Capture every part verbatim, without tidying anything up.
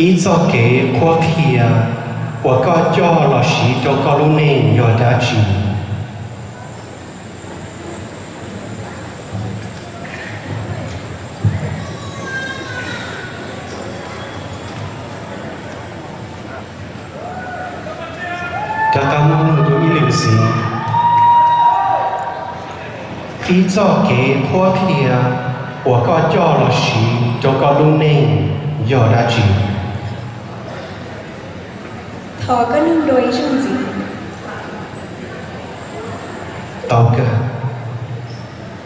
It's okay, quote here, or got your loshi to colony your dachi. It's okay, quote here, or got your loshi to colony your dachi. Talker,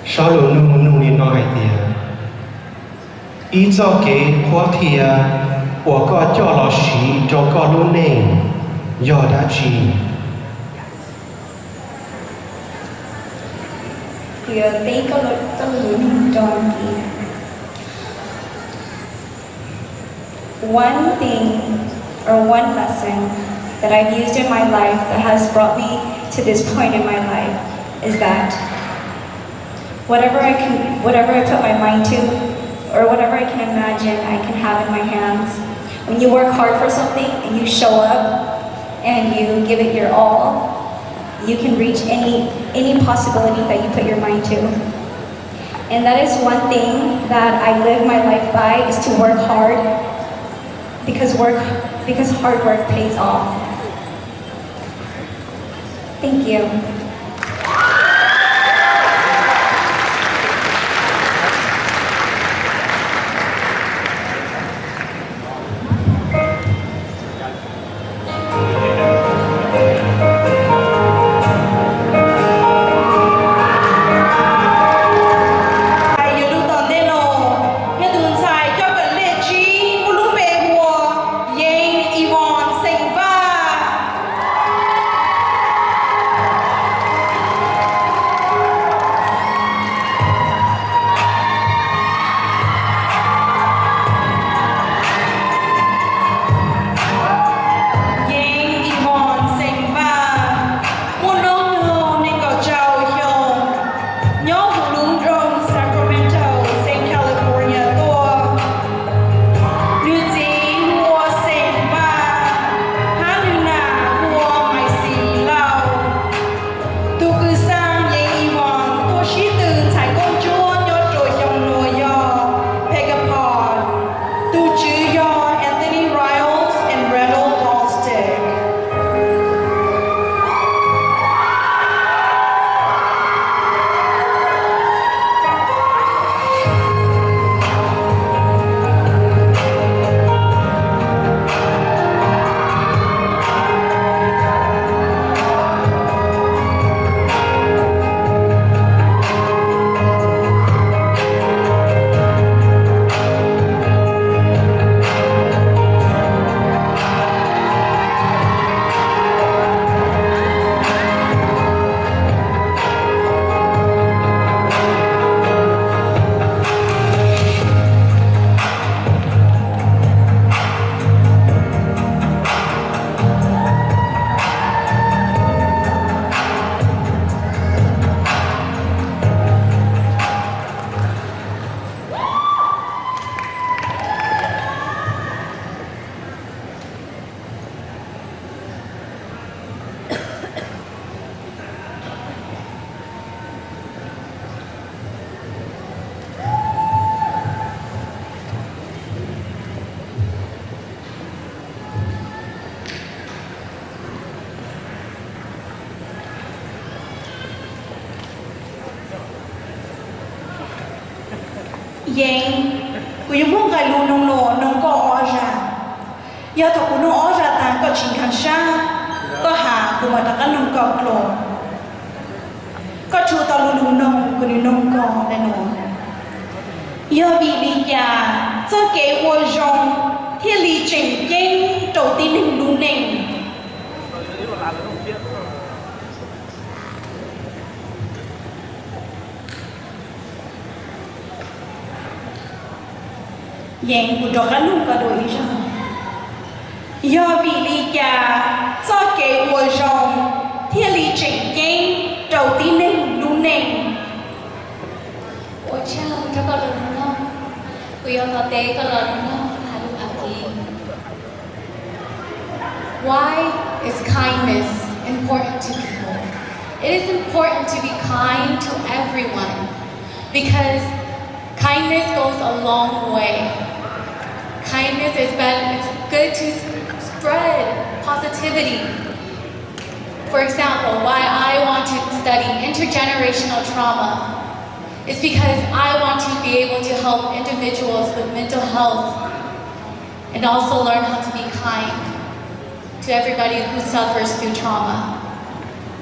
shallow noon no idea. It's okay, quote here, or got your loshi, talk or no name, your dachi. Here, take a look the looming donkey. One thing or one lesson that I've used in my life that has brought me to this point in my life is that whatever I can, whatever I put my mind to, or whatever I can imagine I can have in my hands, when you work hard for something and you show up and you give it your all, you can reach any, any possibility that you put your mind to. And that is one thing that I live my life by, is to work hard, because work, because hard work pays off. Thank you. yang kuyumung galu nong no nong ko oja ya to kuno oja ta ko chinkansha ko ha kuma ta kanung ko klo ko chu to lulu nong kuni nong ko da no ya bi li ya zo ke wo jong thi li cheng yang đầu tiên nung lung neng yang của trò cá luôn cả đội đi sao? Do vì đi già, do kẻ ngồi rồng, thiên lý chỉnh nhanh, đầu tiên nên đúng nè. Ôi cha, cho con lần không? Quý ông tập tế con lần không? Hà luôn ảo kỳ. Why is kindness important to people? It is important to be kind to everyone because kindness goes a long way. Kindness is bad. It's good to spread positivity. For example, why I want to study intergenerational trauma is because I want to be able to help individuals with mental health and also learn how to be kind to everybody who suffers through trauma.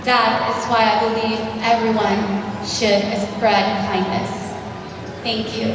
That is why I believe everyone should spread kindness. Thank you.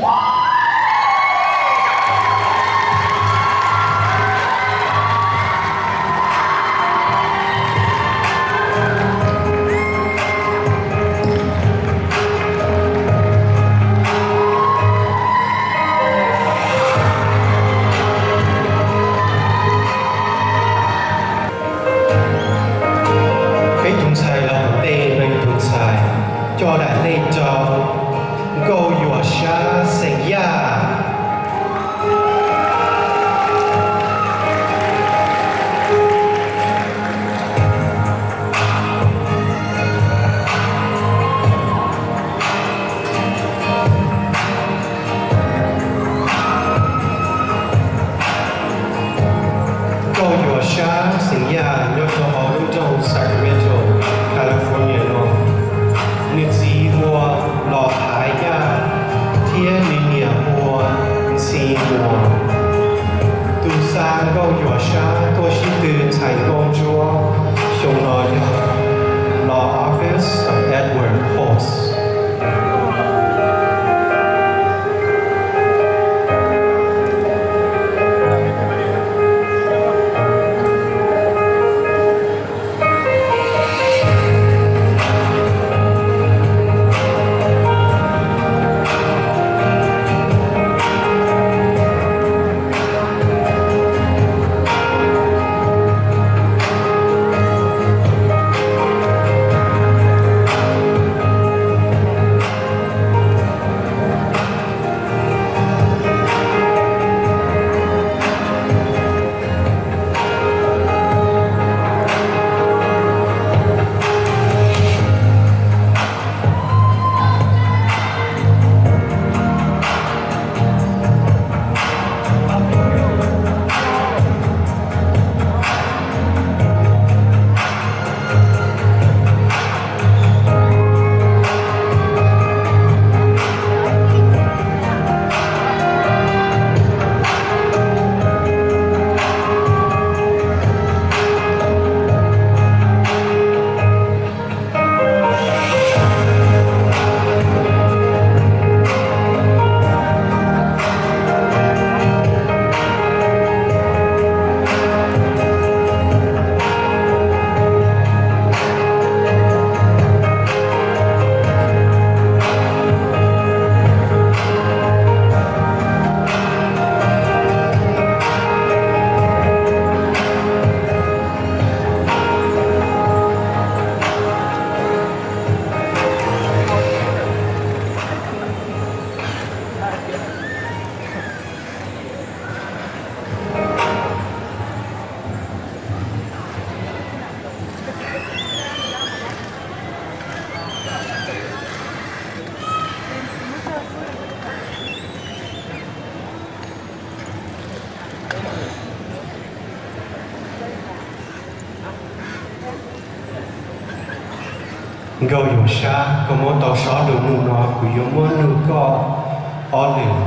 Go Yosha, Komoto Shadu Nuno, Kuyomo Nuko, olive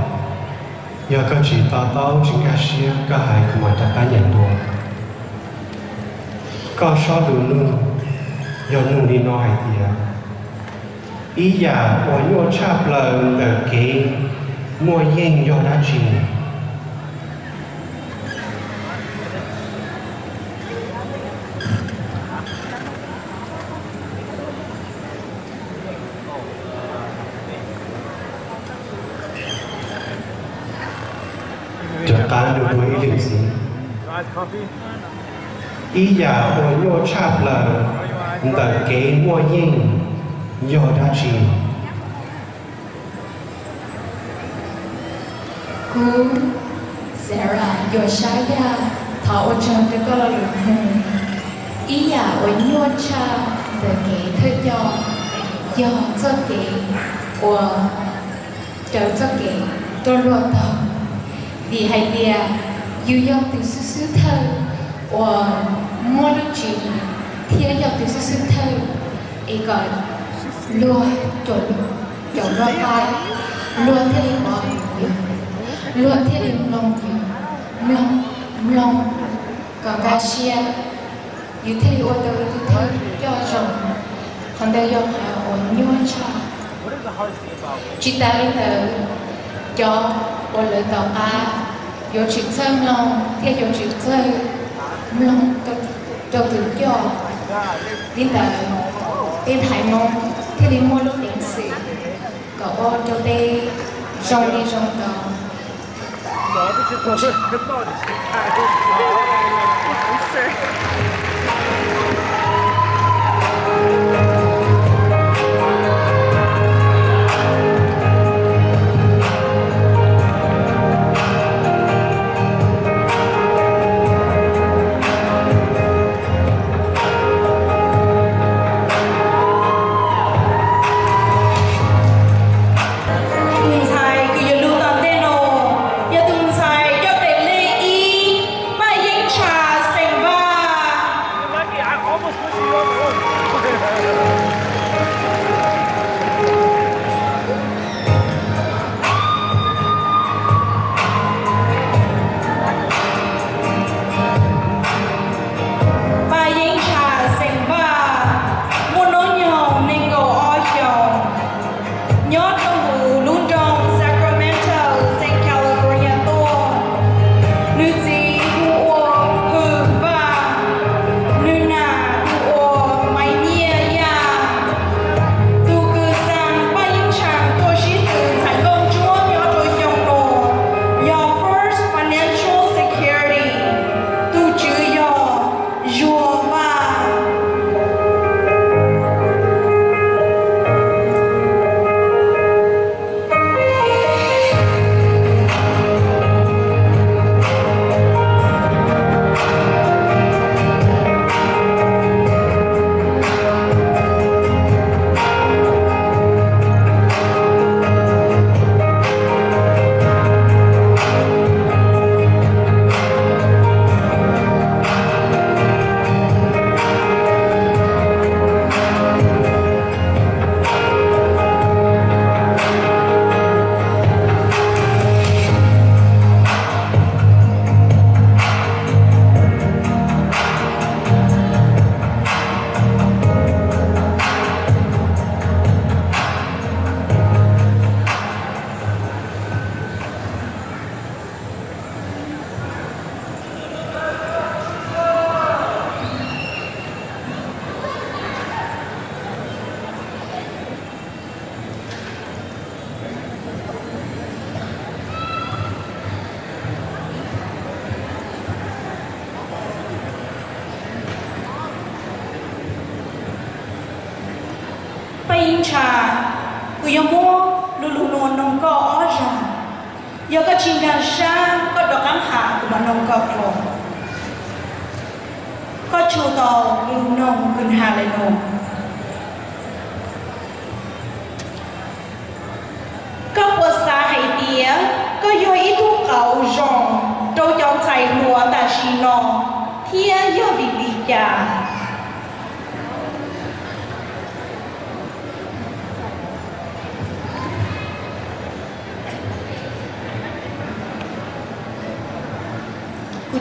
ya ka chi ta tao chi ka shia ka hai kuma ta ka yan do ka sha lu lu ya lu ni no hai dia i ya o yo cha pla da ke mo yin yo da chi Iya or your chaplain, the gay more yin, your dachi. Good Sarah, your shaya, Tao Chan the Golden. Iya or your child, the gay turtle, your turkey, or the turkey, the rotter. The idea you young to suit her or Monogy, tear your decision toe. A god, Lord, don't you? Lord, tell him all you. Lord, tell him long you. Long, long, Gagashia. You tell you all the way to tell your son. Condor your hair or new child. What is the hardest thing about it? Chitari, the dog or the dog. Your chitter long, tell your chitter. Long, cho tự do tin là tin hải mong thế đi mua lúc điện sĩ cậu ô cho tê rong đi rong cầu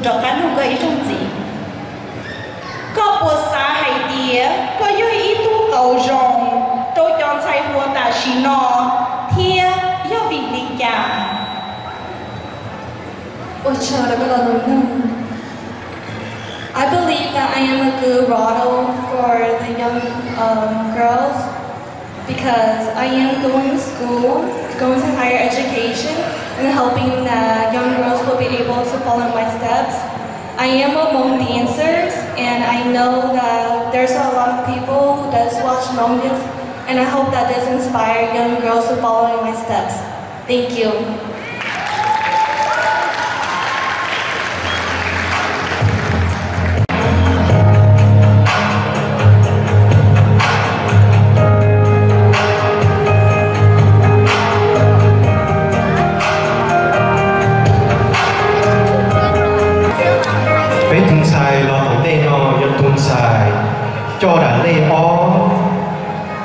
I believe that I am a good model for the young um, girls because I am going to school, going to higher education, and helping that young girls will be able to follow my steps. I am a Hmong dancer, and I know that there's a lot of people who does watch Hmong dance, and I hope that this inspires young girls to follow my steps. Thank you.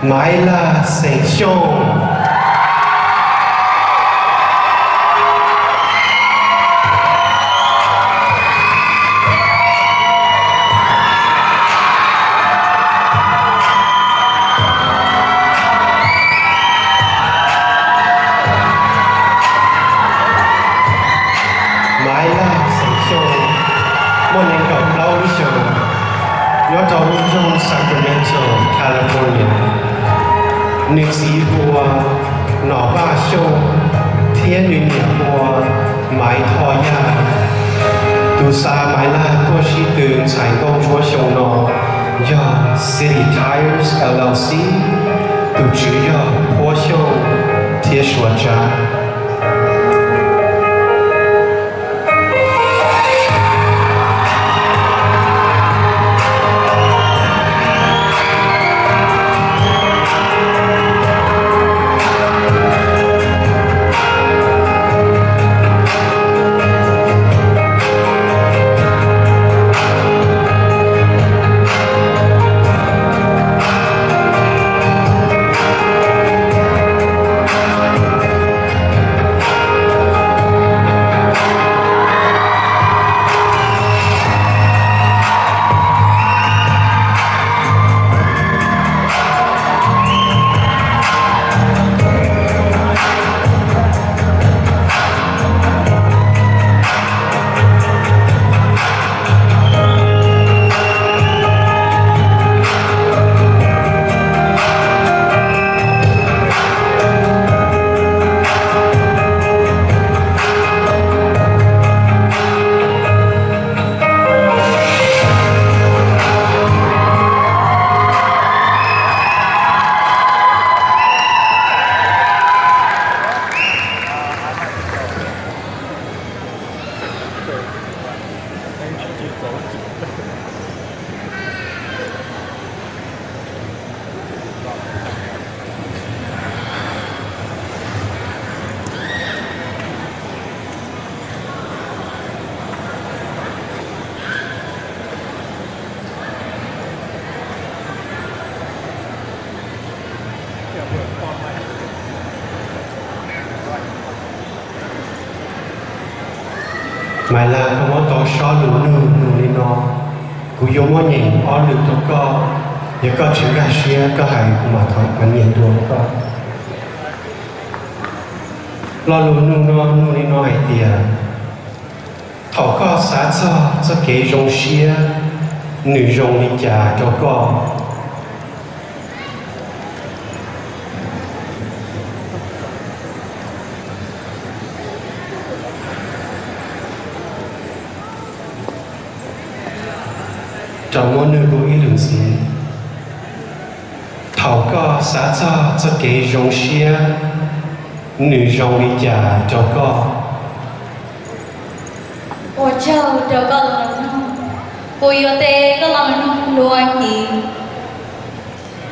Myla Saint Sean. City Tires L L C to Julia Porsche Tieshwaja. My love, I want to show you new, new, you want to all the talk, you got your cash here, go high, come out, and you do a lot. Lolo, no, no, no, no idea. Talk us, that's a cage on sheer, new, only jar, talk off.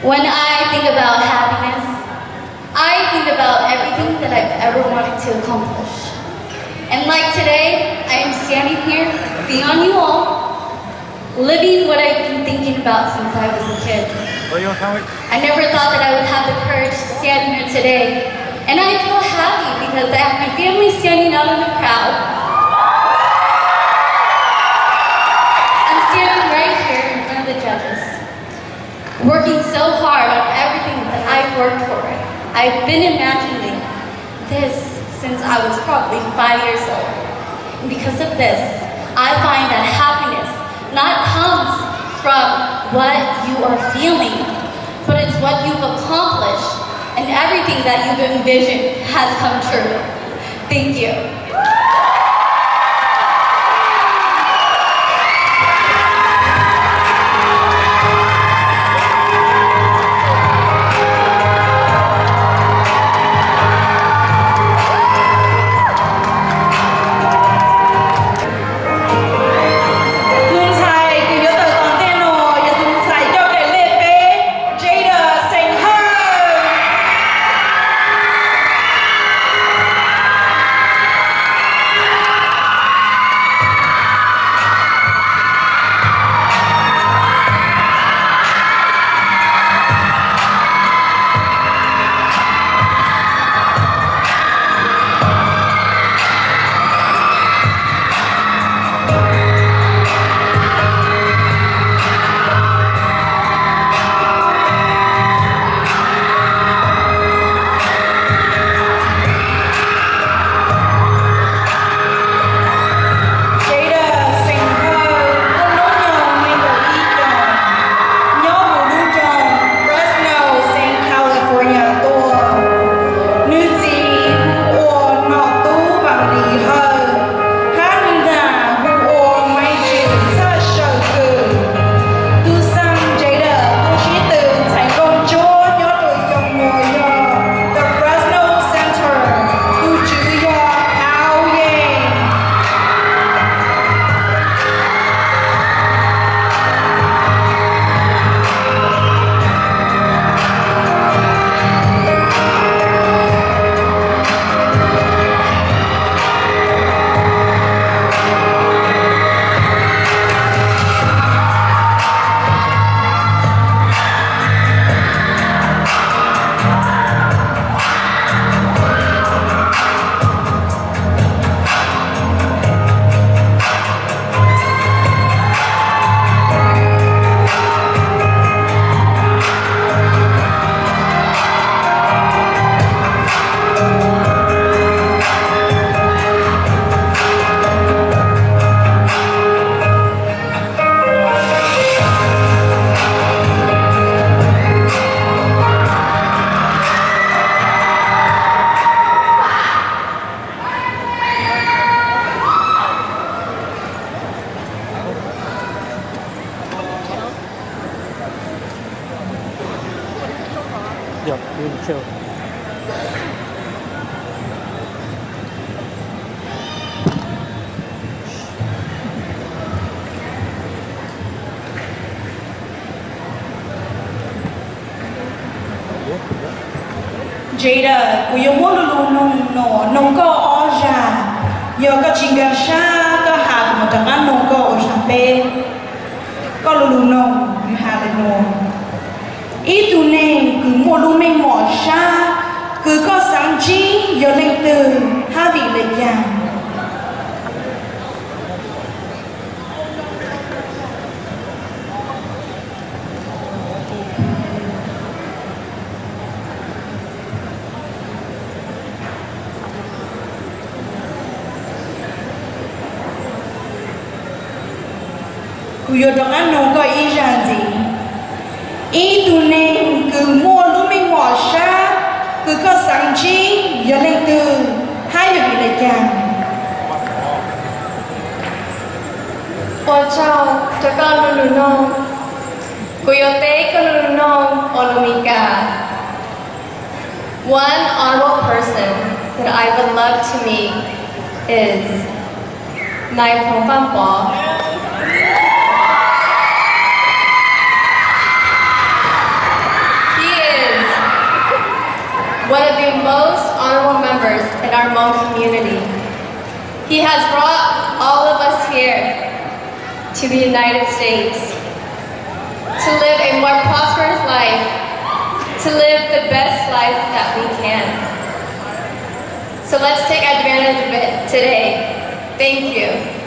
When I think about happiness, I think about everything that I've ever wanted to accomplish. And like today, I am standing here beyond you all, living what I've been thinking about since I was a kid. I never thought that I would have the courage to stand here today. And I feel happy because I have my family standing out in the crowd. working so hard on everything that I've worked for. I've been imagining this since I was probably five years old. And because of this, I find that happiness not comes from what you are feeling, but it's what you've accomplished, and everything that you've envisioned has come true. Thank you. Jada, we want to know no, no go or jam. You're catching a shark, a half of the man, no go or champagne. Coluluno, you have it no. It to name, good molume more shark, good got some gee, your link to have it again. Your dogan no go easy. E to name good more looming washer, good got some gee, your link to high it again. Watch out, Tagan Luno, Coyote Luno, Olumika. One honorable person that I would love to meet is Naipongkampo. One of the most honorable members in our Hmong community. He has brought all of us here to the United States to live a more prosperous life, to live the best life that we can. So let's take advantage of it today. Thank you.